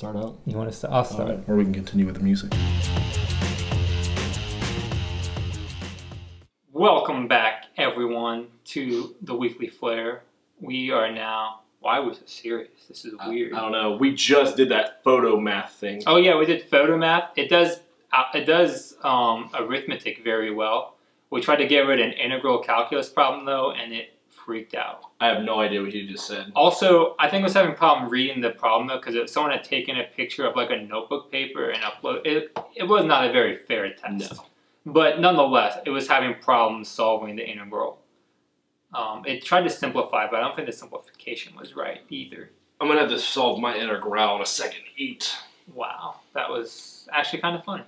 start out? You want to start? I'll start. Or we can continue with the music. Welcome back, everyone, to The Weekly Flare. We are now... Why was it serious? This is weird. I don't know. We just did that photo math thing. Oh, yeah, we did photo math. It does arithmetic very well. We tried to give it an integral calculus problem, though, and it freaked out. I have no idea what you just said. Also, I think I was having a problem reading the problem, though, because someone had taken a picture of, like, a notebook paper and uploaded it. It was not a very fair test. No. But nonetheless, it was having problems solving the integral. It tried to simplify, but I don't think the simplification was right either. I'm going to have to solve my integral in a second eat. Wow, that was actually kind of fun.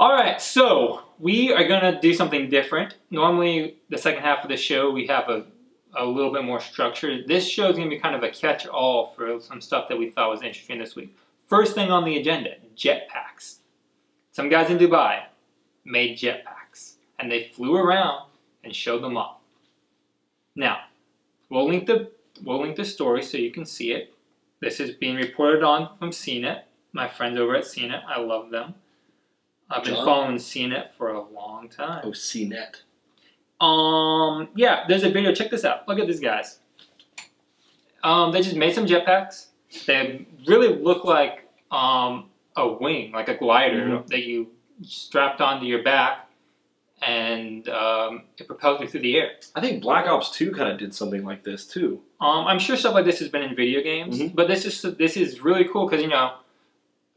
Alright, so we are going to do something different. Normally, the second half of the show, we have a little bit more structure. This show is going to be kind of a catch-all for some stuff that we thought was interesting this week. First thing on the agenda, jetpacks. Some guys in Dubai made jetpacks, and they flew around and showed them off. Now, we'll link the story so you can see it. This is being reported on from CNET. My friends over at CNET, I love them. I've been following CNET for a long time. Oh, CNET. Yeah, there's a video. Check this out. Look at these guys. They just made some jetpacks. They really look like a wing, like a glider that you strapped onto your back, and it propels you through the air. I think Black Ops 2 kind of did something like this too. I'm sure stuff like this has been in video games, but this is really cool because, you know,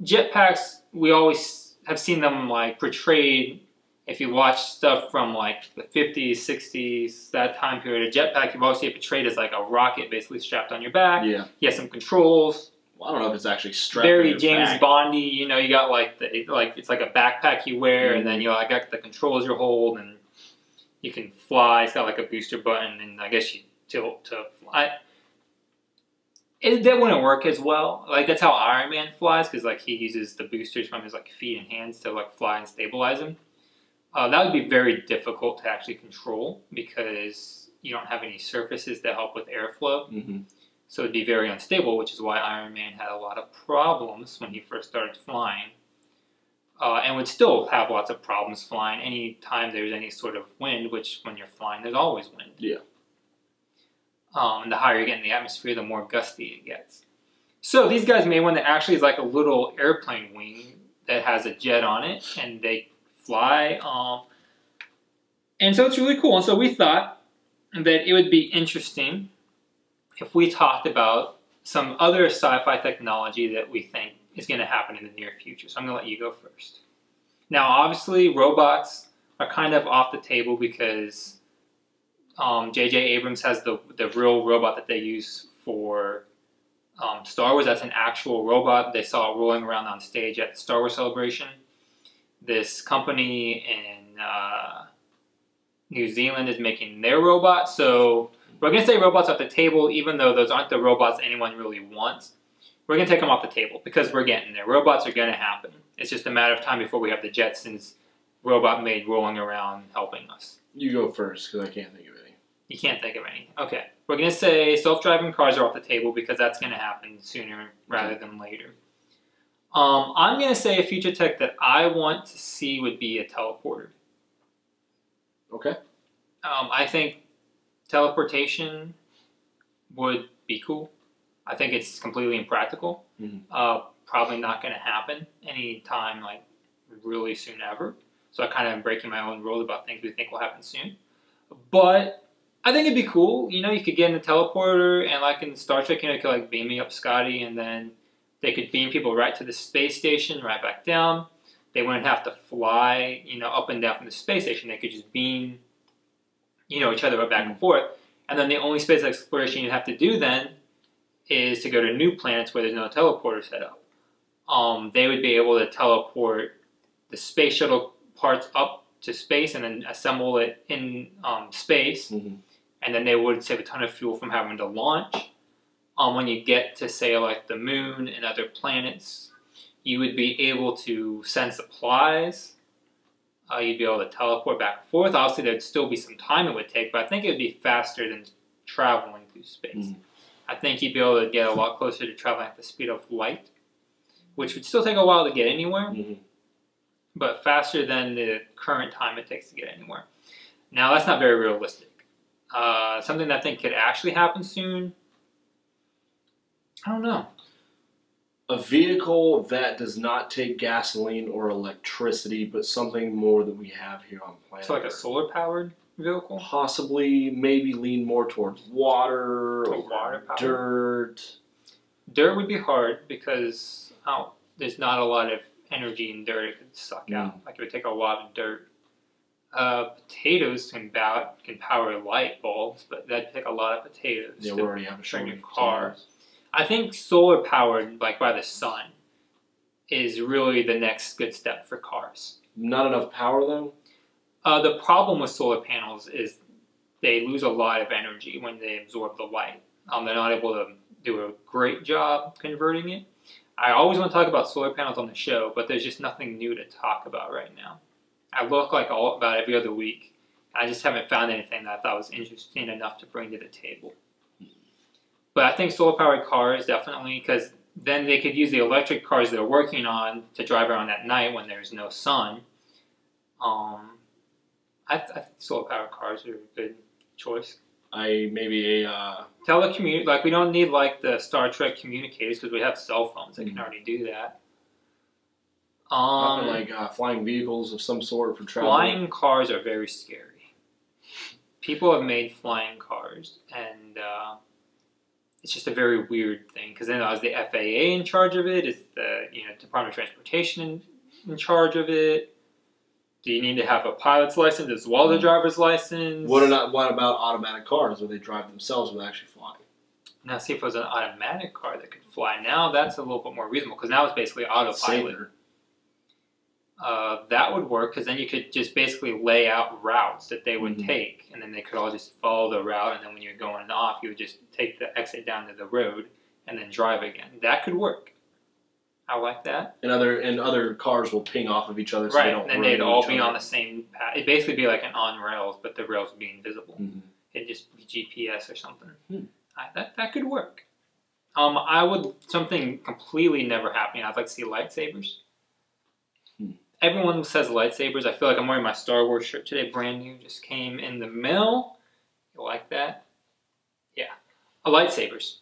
jetpacks, we always have seen them like portrayed. If you watch stuff from like the 50s, 60s, that time period, a jetpack you've always seen it portrayed as like a rocket basically strapped on your back. Yeah. You have some controls. Well, I don't know if it's actually strapped. Very James Bondy, you know. You got like it's like a backpack you wear, and then you like got the controls you hold, and you can fly. It's got like a booster button, and I guess you tilt to fly. That wouldn't work as well. Like that's how Iron Man flies, because like he uses the boosters from his like feet and hands to like fly and stabilize him. That would be very difficult to actually control because you don't have any surfaces that help with airflow. So it'd be very unstable, which is why Iron Man had a lot of problems when he first started flying, and would still have lots of problems flying any time there's any sort of wind, which when you're flying, there's always wind. Yeah. And the higher you get in the atmosphere, the more gusty it gets. So these guys made one that actually is like a little airplane wing that has a jet on it, and they fly. And so it's really cool. And so we thought that it would be interesting if we talked about some other sci-fi technology that we think is going to happen in the near future. So I'm going to let you go first. Now, obviously, robots are kind of off the table because J.J. Abrams has the real robot that they use for Star Wars. That's an actual robot. They saw it rolling around on stage at the Star Wars Celebration. This company in New Zealand is making their robot, so... We're going to say robots off the table, even though those aren't the robots anyone really wants. We're going to take them off the table because we're getting there. Robots are going to happen. It's just a matter of time before we have the Jetsons robot made rolling around helping us. You go first because I can't think of any. You can't think of any. Okay. We're going to say self-driving cars are off the table because that's going to happen sooner rather than later. I'm going to say a future tech that I want to see would be a teleporter. Okay. I think... teleportation would be cool. I think it's completely impractical. Probably not going to happen anytime like really soon ever. So I kind of am breaking my own rules about things we think will happen soon. But I think it'd be cool. You know, you could get in the teleporter and like in Star Trek, you know, you could like beam me up Scotty and then they could beam people right to the space station, right back down. They wouldn't have to fly, you know, up and down from the space station. They could just beam, you know, each other right back and forth. And then the only space exploration you have to do then is to go to new planets where there's no teleporter set up. They would be able to teleport the space shuttle parts up to space and then assemble it in space. And then they would save a ton of fuel from having to launch. When you get to, say, like the moon and other planets, you would be able to send supplies. You'd be able to teleport back and forth. Obviously, there'd still be some time it would take, but I think it would be faster than traveling through space. I think you'd be able to get a lot closer to traveling at the speed of light. which would still take a while to get anywhere, but faster than the current time it takes to get anywhere. Now, that's not very realistic. Something that I think could actually happen soon, I don't know. A vehicle that does not take gasoline or electricity, but something more that we have here on planet. So like a solar-powered vehicle? Possibly, maybe lean more towards water, or water-powered. Dirt. Dirt would be hard because there's not a lot of energy in dirt. It could suck out. Like it would take a lot of dirt. Potatoes can power light bulbs, but that'd take a lot of potatoes. Yeah, we already have a short your car. Potatoes. I think solar powered, like by the sun, is really the next good step for cars. Not enough power though? The problem with solar panels is they lose a lot of energy when they absorb the light. They're not able to do a great job converting it. I always want to talk about solar panels on the show, but there's just nothing new to talk about right now. I look like about every other week. I just haven't found anything that I thought was interesting enough to bring to the table. But I think solar-powered cars, definitely, because then they could use the electric cars they're working on to drive around at night when there's no sun. I think solar-powered cars are a good choice. Telecommute, like we don't need like the Star Trek communicators because we have cell phones that can already do that. Like flying vehicles of some sort for travel. Flying cars are very scary. People have made flying cars and... It's just a very weird thing because then I was the FAA in charge of it. It's the Department of Transportation in charge of it. Do you need to have a pilot's license as well as a driver's license? What about automatic cars where they drive themselves without actually flying? Now see if it was an automatic car that could fly. Now that's a little bit more reasonable because now it's basically autopilot. That would work because then you could just basically lay out routes that they would take, and then they could all just follow the route, and then when you're going off, you would just take the exit down to the road and then drive again. That could work. I like that. And other cars will ping off of each other, so they don't. Right, and then they'd all be on the same path. It'd basically be like an on rails, but the rails would be invisible. It'd just be GPS or something. That could work. I would something completely never happening. I'd like to see lightsabers. Everyone says lightsabers. I feel like I'm wearing my Star Wars shirt today, brand new, just came in the mail. You like that? Yeah. Lightsabers.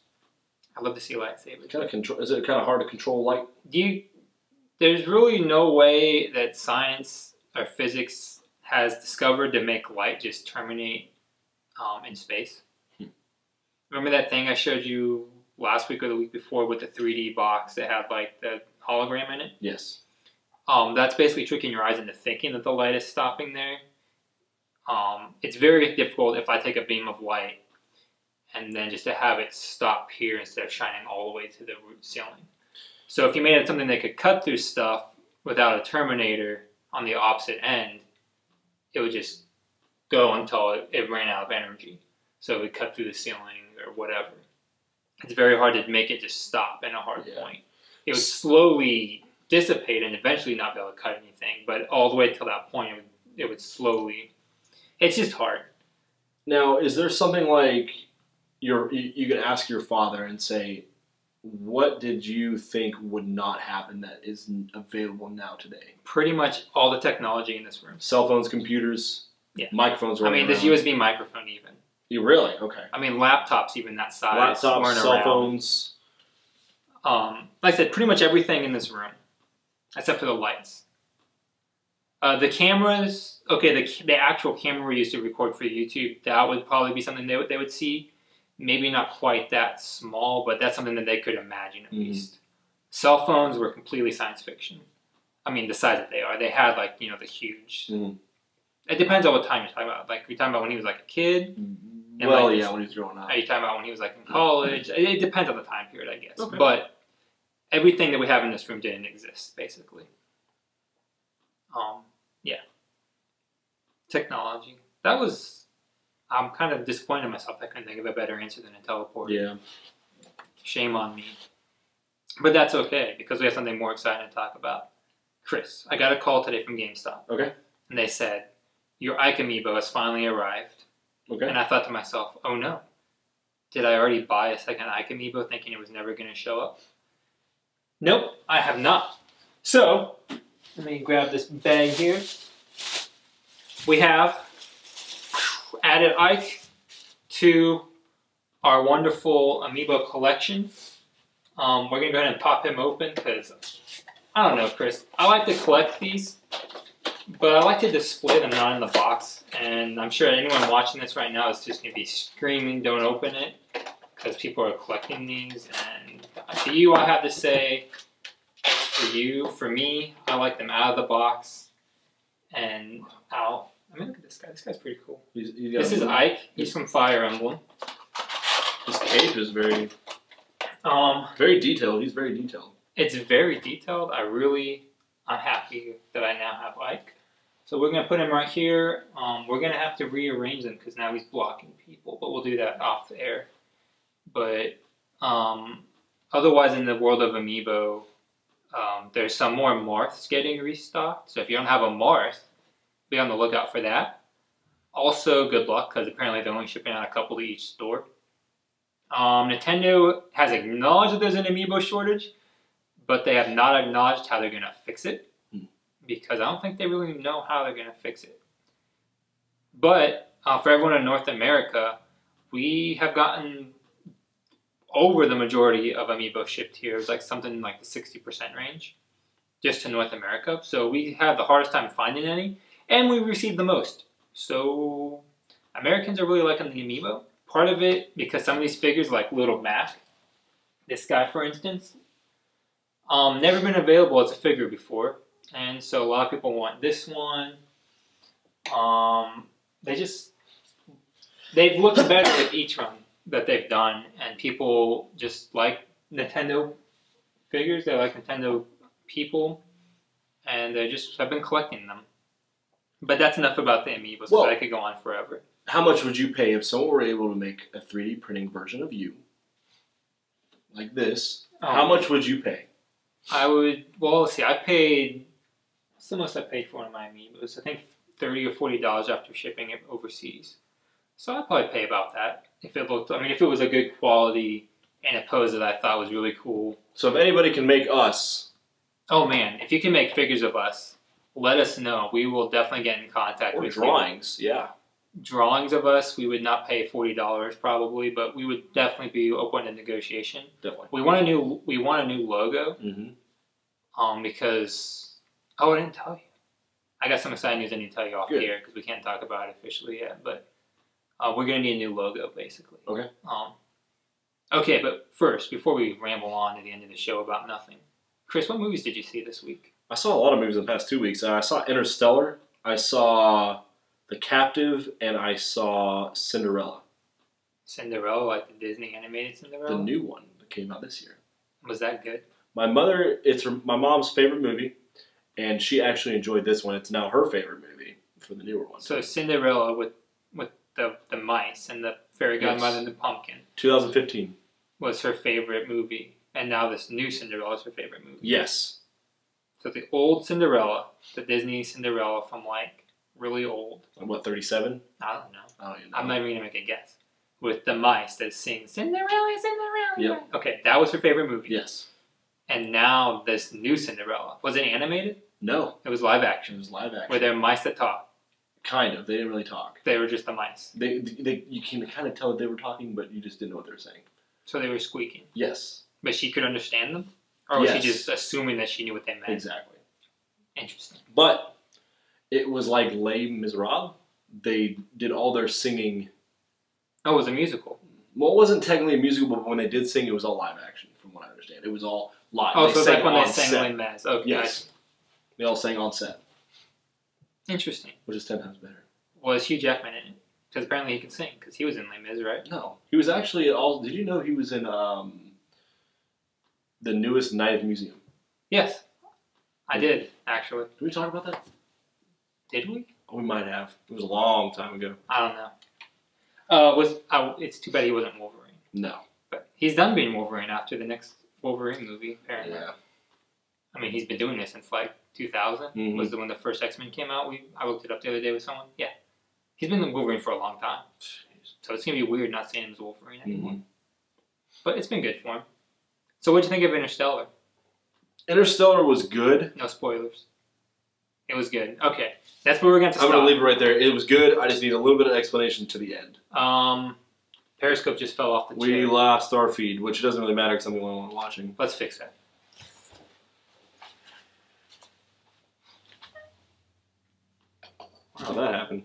I love to see lightsabers. Is it kind of hard to control light? There's really no way that science or physics has discovered to make light just terminate in space. Remember that thing I showed you last week or the week before with the 3D box that had like the hologram in it? Yes. That's basically tricking your eyes into thinking that the light is stopping there. It's very difficult if I take a beam of light and then just to have it stop here instead of shining all the way to the root ceiling. So if you made it something that could cut through stuff without a terminator on the opposite end, it would just go until it ran out of energy. So it would cut through the ceiling or whatever. It's very hard to make it just stop at a hard point. It would slowly... dissipate and eventually not be able to cut anything, but all the way till that point it would slowly. It's just hard. Now, is there something like you could ask your father and say, what did you think would not happen that isn't available now today? Pretty much all the technology in this room. Cell phones, computers, microphones. I mean, this USB microphone even. You really? Okay. I mean, laptops even that size. Laptops, cell phones. Like I said, pretty much everything in this room. Except for the lights. The cameras, the actual camera we used to record for YouTube, that would probably be something they would see. Maybe not quite that small, but that's something that they could imagine at least. Cell phones were completely science fiction. I mean, the size that they are. They had like, the huge... It depends on what time you're talking about. Like, are you talking about when he was like a kid? And well, like, yeah, when he was growing up. Are you talking about when he was like in college? It depends on the time period, I guess. Okay. But... everything that we have in this room didn't exist, basically. Technology. That was... I'm kind of disappointed in myself. I couldn't think of a better answer than a teleporter. Yeah. Shame on me. But that's okay, because we have something more exciting to talk about. Chris, I got a call today from GameStop. Okay. And they said, your Ike Amiibo has finally arrived. Okay. And I thought to myself, oh no. Did I already buy a second Ike Amiibo thinking it was never going to show up? Nope, I have not. So, let me grab this bag here. We have added Ike to our wonderful Amiibo collection. We're going to go ahead and pop him open because, I don't know, Chris, I like to collect these, but I like to display them not in the box. And I'm sure anyone watching this right now is just going to be screaming, don't open it, because people are collecting these. And to you, I have to say, for you, for me, I like them out of the box and out. I mean, look at this guy. This guy's pretty cool. This is Ike. He's from Fire Emblem. His cape is very detailed. He's very detailed. It's very detailed. I'm happy that I now have Ike. So we're going to put him right here. We're going to have to rearrange him because now he's blocking people, but we'll do that off the air. But otherwise, in the world of Amiibo, there's some more Marths getting restocked. So if you don't have a Marth, be on the lookout for that. Also, good luck, because apparently they're only shipping out a couple to each store. Nintendo has acknowledged that there's an Amiibo shortage, but they have not acknowledged how they're going to fix it, because I don't think they really know how they're going to fix it. But for everyone in North America, we have gotten over the majority of Amiibo shipped here. It's like something like the 60% range, just to North America. So we have the hardest time finding any, and we received the most. So Americans are really liking the Amiibo. Part of it, because some of these figures, like Little Mac, this guy for instance, never been available as a figure before, and so a lot of people want this one. They've looked better with each run that they've done, and people just like Nintendo figures, they like Nintendo people, and they just have been collecting them. But that's enough about the Amiibos, well, I could go on forever. How much would you pay if someone were able to make a 3D printing version of you, like this? How much would you pay? I would, well, let's see, I paid, what's the most I paid for one of my Amiibos? I think $30 or $40 after shipping it overseas. So I'd probably pay about that. If it looked, I mean, if it was a good quality and a pose that I thought was really cool. So if anybody can make us. Oh man, if you can make figures of us, let us know. We will definitely get in contact with you. Or drawings, yeah. Drawings of us, we would not pay $40 probably, but we would definitely be open to negotiation. Definitely. We want a new logo. Because I didn't tell you. I got some exciting news I need to tell you off here because we can't talk about it officially yet. But we're gonna need a new logo basically. Okay. Okay, but first, before we ramble on to the end of the show about nothing, Chris, what movies did you see this week? I saw a lot of movies in the past 2 weeks. I saw Interstellar. I saw The Captive, and I saw Cinderella. Cinderella, like the Disney animated Cinderella? The new one that came out this year. Was that good? It's my mom's favorite movie, and she actually enjoyed this one. It's now her favorite movie for the newer one. So Cinderella with the mice and the fairy godmother and the pumpkin. 2015. Was her favorite movie, and now this new Cinderella is her favorite movie. Yes. So the old Cinderella, the Disney Cinderella from like, really old. Like what, 37? I don't know. I'm not even going to make a guess. With the mice that sing, Cinderella, Cinderella. Yep. Okay, that was her favorite movie. Yes. And now this new Cinderella. Was it animated? No. It was live action. It was live action. Were there mice that talk? Kind of. They didn't really talk. They were just the mice. You can kind of tell that they were talking, but you just didn't know what they were saying. So they were squeaking? Yes. But she could understand them? Or was she just assuming that she knew what they meant? Exactly. Interesting. But it was like Les Misérables. They did all their singing. Oh, it was a musical. Well, it wasn't technically a musical, but when they did sing, it was all live action, from what I understand. It was all live. Oh, so it's like when they sang Les Mis. Okay. Yes. They all sang on set. Interesting. Which is 10 times better. Was Hugh Jackman in it? Because apparently he can sing, because he was in Les Mis, right? No. He was actually did you know he was in the newest Night Museum? Yes. I did, actually. Did we talk about that? Did we? We might have. It was a long time ago. I don't know. It's too bad he wasn't Wolverine. No. But he's done being Wolverine after the next Wolverine movie, apparently. Yeah. I mean, he's been doing this since like 2000. Mm-hmm. Was the when the first X-Men came out. I looked it up the other day with someone. Yeah. He's been Wolverine for a long time. Jeez. So it's going to be weird not seeing him as Wolverine anymore. Mm-hmm. But it's been good for him. So what'd you think of Interstellar? Interstellar was good. No spoilers. It was good. Okay. That's where we're going to stop. I'm going to leave it right there. It was good. I just need a little bit of explanation to the end. Periscope just fell off the chair. We lost our feed, which doesn't really matter because I'm the only one watching. Let's fix that. How that happened?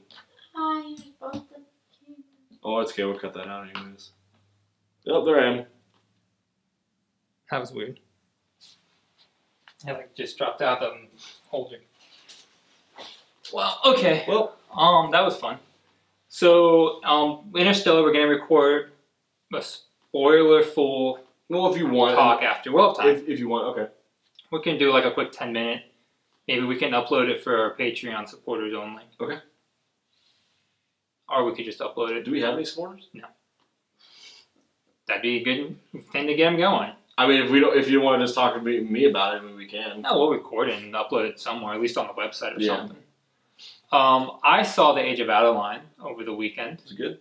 Hi, both of you. Oh, it's okay. We'll cut that out anyways. Oh, there I am. That was weird. I like just dropped out of holding. Well, okay. Well, that was fun. So, Interstellar, we're gonna record a spoiler-full. Well, if you want, talk after. We'll have time. If you want, okay. We can do like a quick 10-minute. Maybe we can upload it for our Patreon supporters only. Okay. Or we could just upload it. Do we have any supporters? No. That'd be a good thing to get them going. I mean, if we don't, if you want to just talk to me about it, I mean, we can. No, we'll record it and upload it somewhere, at least on the website or something. I saw The Age of Adeline over the weekend. It's good.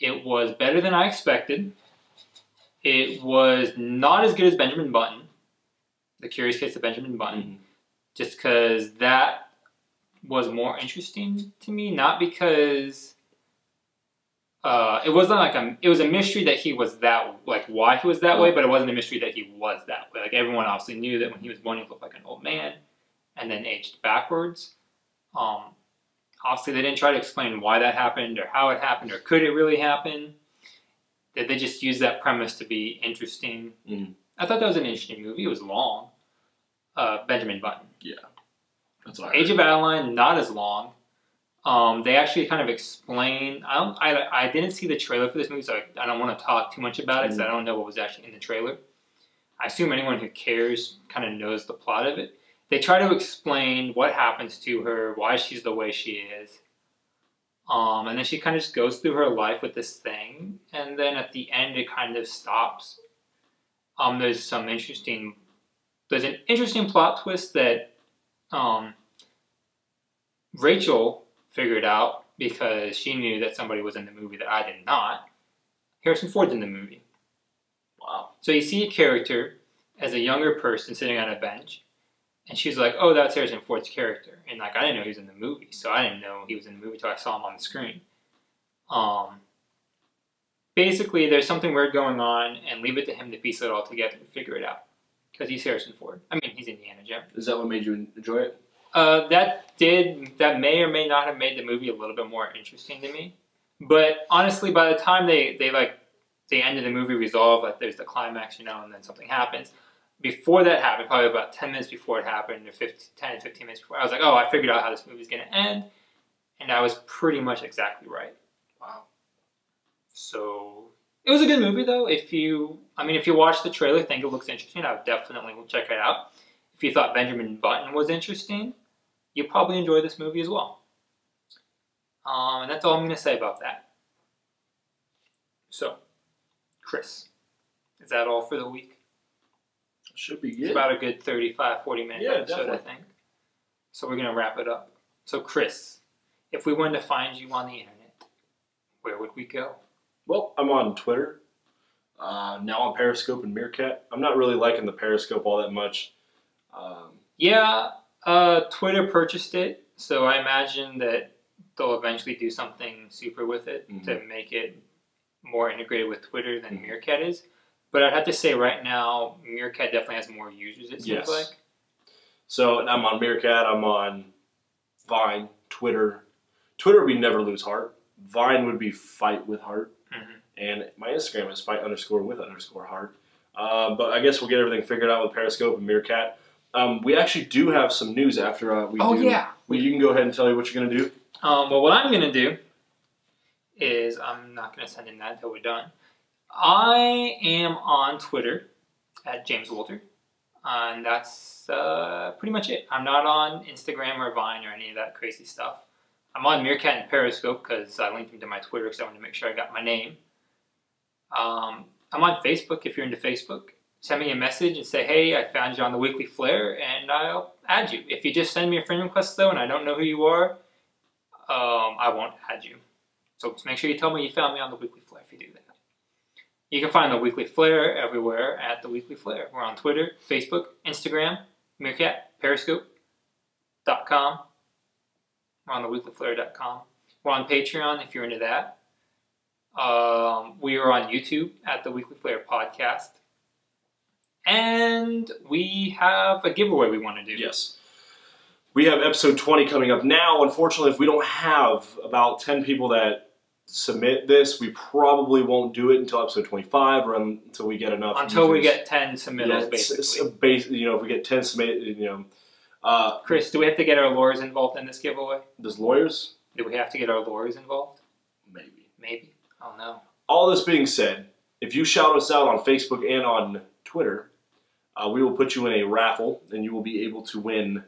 It was better than I expected. It was not as good as Benjamin Button, The Curious Case of Benjamin Button, just because that was more interesting to me. Not because it wasn't like it was a mystery that he was that why he was that way, but it wasn't a mystery that he was that way. Like everyone obviously knew that when he was born, he looked like an old man, and then aged backwards. Obviously, they didn't try to explain why that happened or how it happened or could it really happen. They just used that premise to be interesting. I thought that was an interesting movie. It was long. Benjamin Button. Yeah. That's what I heard. Age of Adeline, not as long. They actually kind of explain... I didn't see the trailer for this movie, so I don't want to talk too much about it because I don't know what was actually in the trailer. I assume anyone who cares kind of knows the plot of it. They try to explain what happens to her, why she's the way she is. And then she kind of just goes through her life with this thing. And then at the end, it kind of stops. There's some interesting... There's an interesting plot twist that Rachel figured out because she knew that somebody was in the movie that I did not. Harrison Ford's in the movie. Wow. So you see a character as a younger person sitting on a bench, and she's like, oh, that's Harrison Ford's character. And like, I didn't know he was in the movie, so I didn't know he was in the movie until I saw him on the screen. Basically, there's something weird going on, and leave it to him to piece it all together and figure it out. Because he's Harrison Ford. I mean, he's Indiana Jones. Is that what made you enjoy it? That may or may not have made the movie a little bit more interesting to me. But honestly, by the time they ended the movie, resolve, like there's the climax, you know, and then something happens. Before that happened, probably about 10 minutes before it happened, or 10, 15 minutes before, I was like, oh, I figured out how this movie's going to end. And I was pretty much exactly right. Wow. So, it was a good movie though. If you watch the trailer, think it looks interesting, I would definitely check it out. If you thought Benjamin Button was interesting, you'll probably enjoy this movie as well. And that's all I'm going to say about that. So, Chris, is that all for the week? It should be good. It's about a good 35, 40 minute episode, definitely. I think. So we're going to wrap it up. So Chris, if we wanted to find you on the internet, where would we go? Well, I'm on Twitter, now on Periscope and Meerkat. I'm not really liking the Periscope all that much. Twitter purchased it, so I imagine that they'll eventually do something super with it to make it more integrated with Twitter than Meerkat is. But I'd have to say right now, Meerkat definitely has more users, it seems like. So I'm on Meerkat, I'm on Vine, Twitter. Twitter would be Never Lose Heart. Vine would be Fight With Heart. And my Instagram is fight_with_heart. But I guess we'll get everything figured out with Periscope and Meerkat. We actually do have some news after you can go ahead and tell you what you're going to do. Well, what I'm going to do is I'm not going to send in that until we're done. I am on Twitter at James Walter, and that's pretty much it. I'm not on Instagram or Vine or any of that crazy stuff. I'm on Meerkat and Periscope because I linked them to my Twitter because I wanted to make sure I got my name. I'm on Facebook if you're into Facebook. Send me a message and say, hey, I found you on The Weekly Flare, and I'll add you. If you just send me a friend request, though, and I don't know who you are, I won't add you. So just make sure you tell me you found me on The Weekly Flare if you do that. You can find The Weekly Flare everywhere at The Weekly Flare. We're on Twitter, Facebook, Instagram, Meerkat, Periscope.com. We're on theweeklyflare.com. We're on Patreon if you're into that. We are on YouTube at The Weekly Flare Podcast. And we have a giveaway we want to do. Yes. We have episode 20 coming up now. Unfortunately, if we don't have about 10 people that submit this, we probably won't do it until episode 25 or until we get enough. Until we get 10 submittals, yeah, basically. You know, if we get 10 submitted, you know. Chris, do we have to get our lawyers involved in this giveaway? There's lawyers? Do we have to get our lawyers involved? Maybe. Maybe. I don't know. All this being said, if you shout us out on Facebook and on Twitter, we will put you in a raffle, and you will be able to win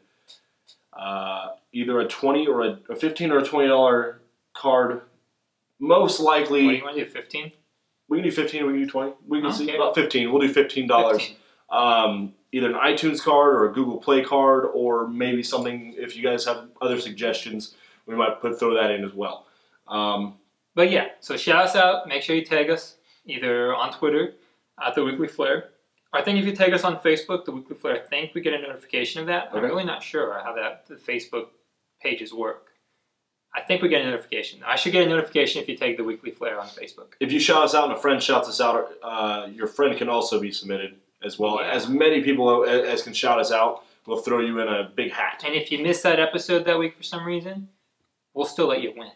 either a $20 or a $15 or a $20 card. Most likely... What do you want to do, 15? We can do 15, we can do 20. We can see about 15. We'll do $15. 15. Either an iTunes card or a Google Play card, or maybe something, if you guys have other suggestions, we might throw that in as well. But yeah, so shout us out. Make sure you tag us, either on Twitter, at The Weekly Flare. I think if you tag us on Facebook, The Weekly Flare, I think we get a notification of that. Okay. I'm really not sure how the Facebook pages work. I think we get a notification. I should get a notification if you tag The Weekly Flare on Facebook. If you shout us out and a friend shouts us out, your friend can also be submitted as well. Yeah. As many people as can shout us out, we'll throw you in a big hat. And if you missed that episode that week for some reason, we'll still let you win.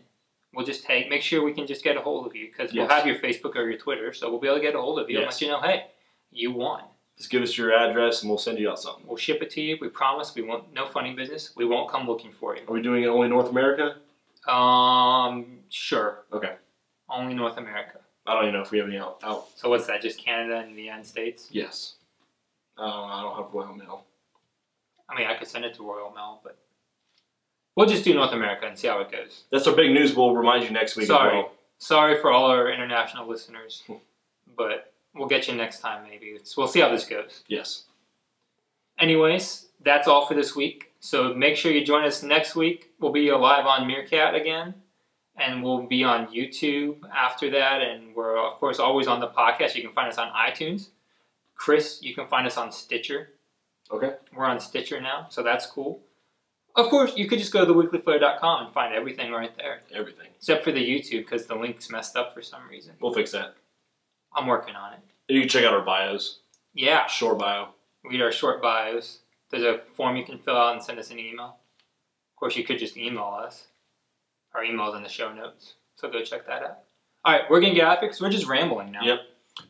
We'll just tag, make sure we can just get a hold of you, because yes, we'll have your Facebook or your Twitter, so we'll be able to get a hold of you, yes, and let you know, hey, you won. Just give us your address and we'll send you out something. We'll ship it to you. We promise we won't, no funny business. We won't come looking for you. Are we doing it only North America? Sure. Okay. Only North America. I don't even know if we have any out. So what's that, just Canada and the United States? Yes. I don't have Royal Mail. I mean, I could send it to Royal Mail, but we'll just do North America and see how it goes. That's our big news. We'll remind you next week. Sorry. As well. Sorry for all our international listeners, but... we'll get you next time, maybe. We'll see how this goes. Yes. Anyways, that's all for this week. So make sure you join us next week. We'll be live on Meerkat again. And we'll be on YouTube after that. And we're, of course, always on the podcast. You can find us on iTunes. Chris, you can find us on Stitcher. Okay. We're on Stitcher now, so that's cool. Of course, you could just go to theweeklyflare.com and find everything right there. Everything. Except for the YouTube, because the link's messed up for some reason. We'll fix that. I'm working on it. You can check out our bios. Yeah. Short bio. Read our short bios. There's a form you can fill out and send us an email. Of course, you could just email us. Our email's in the show notes. So go check that out. All right, we're going to get out of here because we're just rambling now. Yep.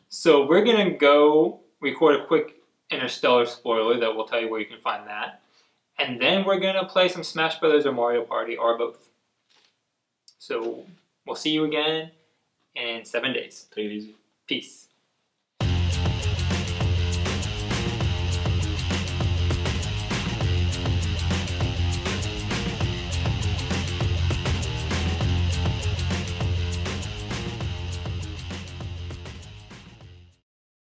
So we're going to go record a quick Interstellar spoiler that will tell you where you can find that. And then we're going to play some Smash Brothers or Mario Party or both. So we'll see you again in 7 days. Take it easy. Peace.